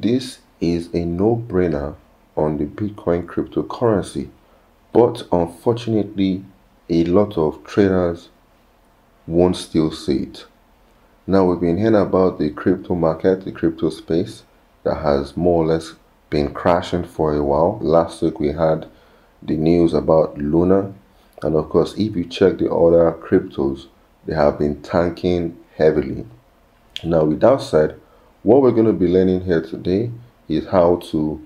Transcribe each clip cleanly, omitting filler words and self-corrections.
This is a no-brainer on the Bitcoin cryptocurrency, but unfortunately a lot of traders won't still see it. Now, we've been hearing about the crypto market, the crypto space that has more or less been crashing for a while. Last week we had the news about Luna, and of course if you check the other cryptos, they have been tanking heavily. Now, with that said, what we're going to be learning here today is how to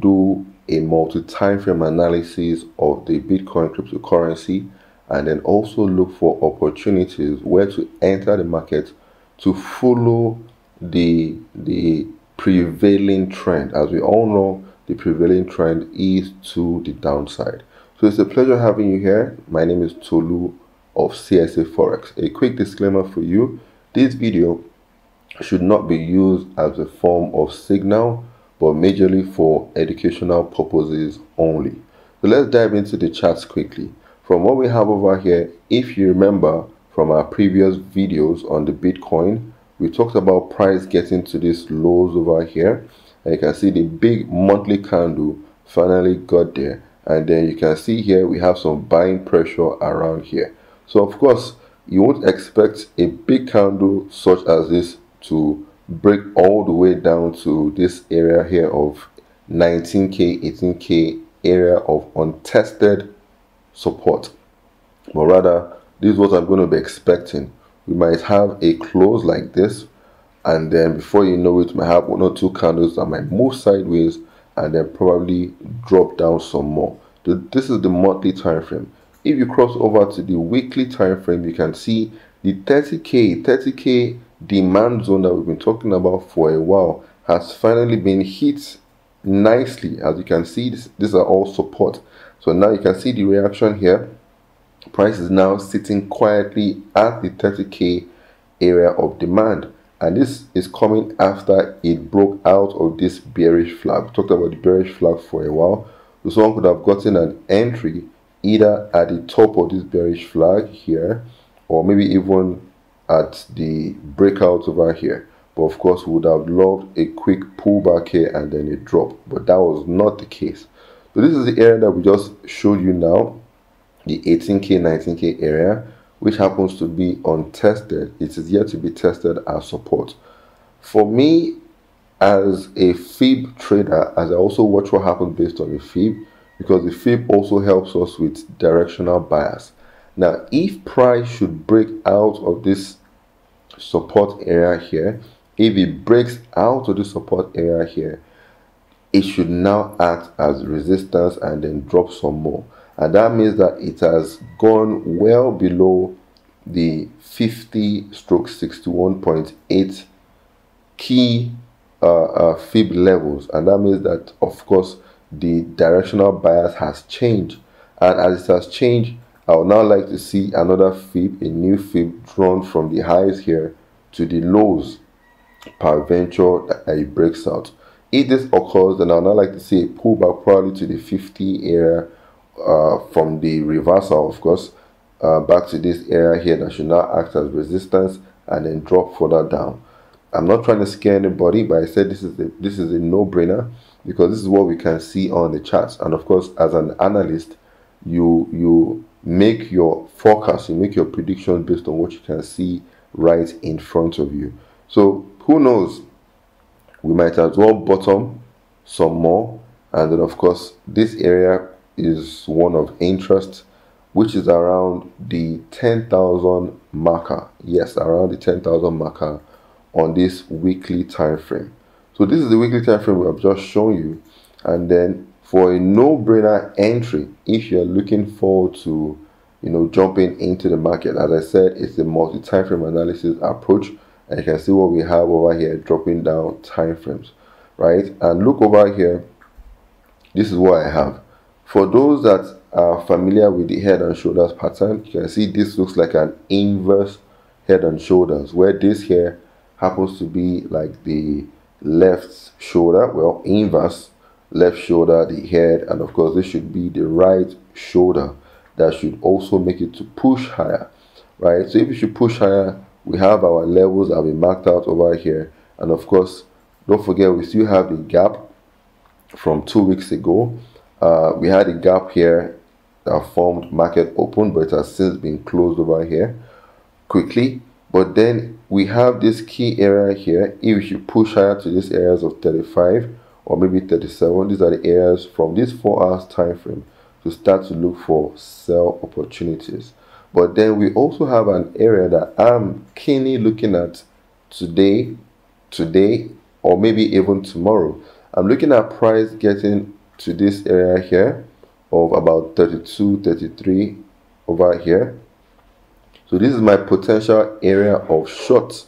do a multi-time frame analysis of the Bitcoin cryptocurrency, and then also look for opportunities where to enter the market to follow the prevailing trend. As we all know, the prevailing trend is to the downside. So it's a pleasure having you here. My name is Tolu of CSA Forex. A quick disclaimer for you: this video should not be used as a form of signal, but majorly for educational purposes only. So let's dive into the charts quickly. From what we have over here, if you remember from our previous videos on the Bitcoin, we talked about price getting to these lows over here, and you can see the big monthly candle finally got there, and then you can see here we have some buying pressure around here. So of course you won't expect a big candle such as this to break all the way down to this area here of 19k, 18k area of untested support, but rather this is what I'm going to be expecting. We might have a close like this, and then before you know it, we have one or two candles that might move sideways and then probably drop down some more. This is the monthly time frame. If you cross over to the weekly time frame, you can see the 30k demand zone that we've been talking about for a while has finally been hit nicely. As you can see, these are all support. So now you can see the reaction here. Price is now sitting quietly at the 30k area of demand, and this is coming after it broke out of this bearish flag. We talked about the bearish flag for a while, so someone could have gotten an entry either at the top of this bearish flag here, or maybe even at the breakout over here. But of course we would have loved a quick pullback here and then a drop, but that was not the case. So this is the area that we just showed you now, the 18k 19k area, which happens to be untested. It is yet to be tested as support. For me as a fib trader, as I also watch what happens based on the fib, because the fib also helps us with directional bias. Now, if price should break out of this support area here, if it breaks out of the support area here, it should now act as resistance and then drop some more. And that means that it has gone well below the 50/61.8 key fib levels, and that means that of course the directional bias has changed. And as it has changed, I would now like to see another fib, a new fib drawn from the highs here to the lows per venture that it breaks out. If this occurs, then I would now like to see a pullback probably to the 50 area from the reversal, of course, back to this area here that should now act as resistance and then drop further down. I'm not trying to scare anybody, but I said this is a no-brainer, because this is what we can see on the charts. And of course, as an analyst, you make your forecast, you make your prediction based on what you can see right in front of you. So who knows, we might as well bottom some more, and then of course this area is one of interest, which is around the 10,000 marker. Yes, around the 10,000 marker on this weekly time frame. So this is the weekly time frame we have just shown you, and then for a no-brainer entry, if you're looking forward to, you know, jumping into the market, as I said, it's a multi-time frame analysis approach, and you can see what we have over here, dropping down time frames, right? And look over here, this is what I have. For those that are familiar with the head and shoulders pattern, you can see this looks like an inverse head and shoulders, where this here happens to be like the left shoulder, well, inverse left shoulder, the head, and of course this should be the right shoulder that should also make it to push higher, right? So if you should push higher, we have our levels that we marked out over here, and of course Don't forget, we still have the gap from 2 weeks ago. We had a gap here that formed market open, but it has since been closed over here quickly. But then we have this key area here. If you should push higher to these areas of 35 or maybe 37, these are the areas from this 4 hours time frame to start to look for sell opportunities. But then we also have an area that I'm keenly looking at today, or maybe even tomorrow. I'm looking at price getting to this area here of about 32, 33 over here. So this is my potential area of short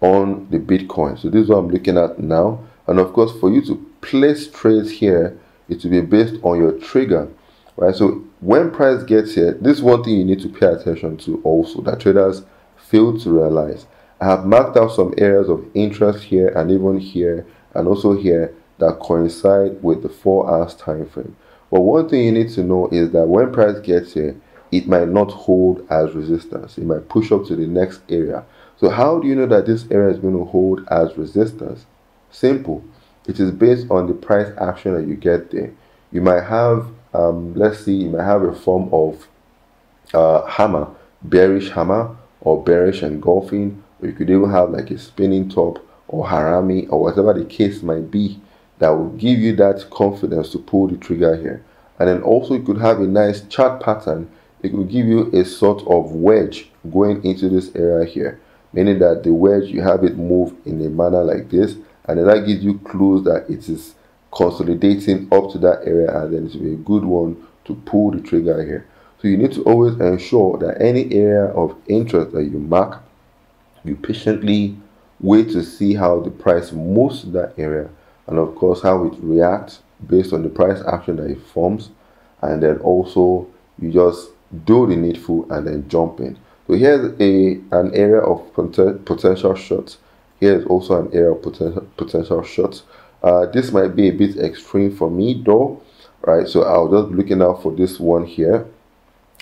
on the Bitcoin. So this is what I'm looking at now. And of course, for you to place trades here, it will be based on your trigger, right? So when price gets here, this is one thing you need to pay attention to also that traders fail to realize. I have marked out some areas of interest here and even here and also here that coincide with the 4 hours time frame. But one thing you need to know is that when price gets here, it might not hold as resistance. It might push up to the next area. So how do you know that this area is going to hold as resistance? Simple. It is based on the price action that you get there. You might have you might have a form of hammer, bearish hammer or bearish engulfing, or you could even have like a spinning top or harami or whatever the case might be that will give you that confidence to pull the trigger here. And then also you could have a nice chart pattern. It will give you a sort of wedge going into this area here, meaning that the wedge, you have it move in a manner like this, and then that gives you clues that it is consolidating up to that area, and then it will be a good one to pull the trigger here. So you need to always ensure that any area of interest that you mark, you patiently wait to see how the price moves to that area, and of course how it reacts based on the price action that it forms, and then also you just do the needful and then jump in. So here's an area of potential shorts. Here is also an area of potential shorts. This might be a bit extreme for me though, right? So I'll just be looking out for this one here,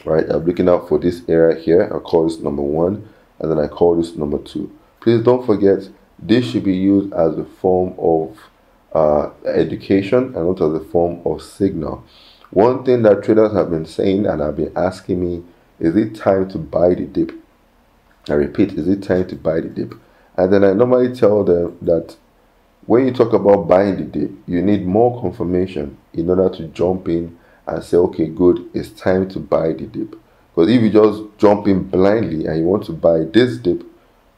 right? I'm looking out for this area here. I call this number one, and then I call this number two. Please don't forget, this should be used as a form of education and not as a form of signal. One thing that traders have been saying and have been asking me, is it time to buy the dip? I repeat, is it time to buy the dip? And then I normally tell them that when you talk about buying the dip, you need more confirmation in order to jump in and say, okay, good, it's time to buy the dip. Because if you just jump in blindly and you want to buy this dip,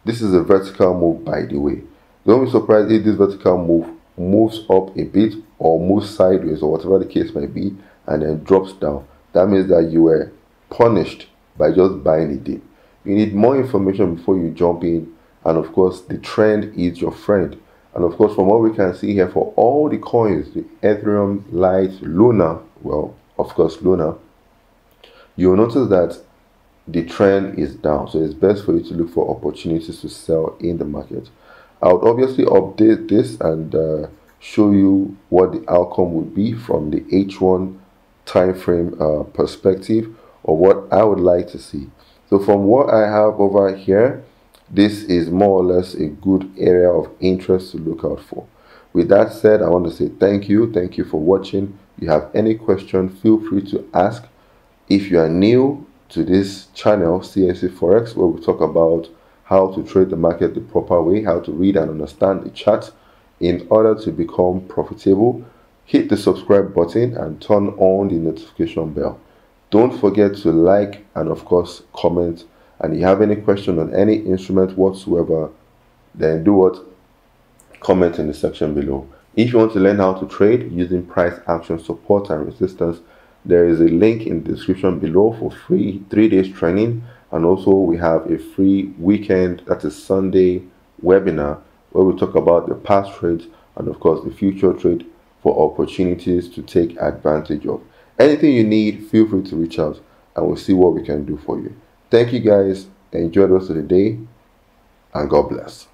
this is a vertical move, by the way. Don't be surprised if this vertical move moves up a bit or moves sideways or whatever the case might be, and then drops down. That means that you were punished by just buying the dip. You need more information before you jump in, and of course the trend is your friend. And of course, from what we can see here, for all the coins, the Ethereum, Lite, Luna, well, of course Luna, you'll notice that the trend is down. So it's best for you to look for opportunities to sell in the market. I would obviously update this and show you what the outcome would be from the H1 time frame perspective, or what I would like to see. So from what I have over here, this is more or less a good area of interest to look out for. With that said, I want to say thank you. Thank you for watching. If you have any question, feel free to ask. If you are new to this channel, CSA Forex, where we talk about how to trade the market the proper way, how to read and understand the chart in order to become profitable, hit the subscribe button and turn on the notification bell. Don't forget to like and of course comment. And if you have any question on any instrument whatsoever, then do what? Comment in the section below. If you want to learn how to trade using price action, support and resistance, there is a link in the description below for free 3-day training. And also we have a free weekend, that is Sunday, webinar where we talk about the past trades and of course the future trade for opportunities to take advantage of. Anything you need, feel free to reach out and we'll see what we can do for you. Thank you guys. Enjoy the rest of the day and God bless.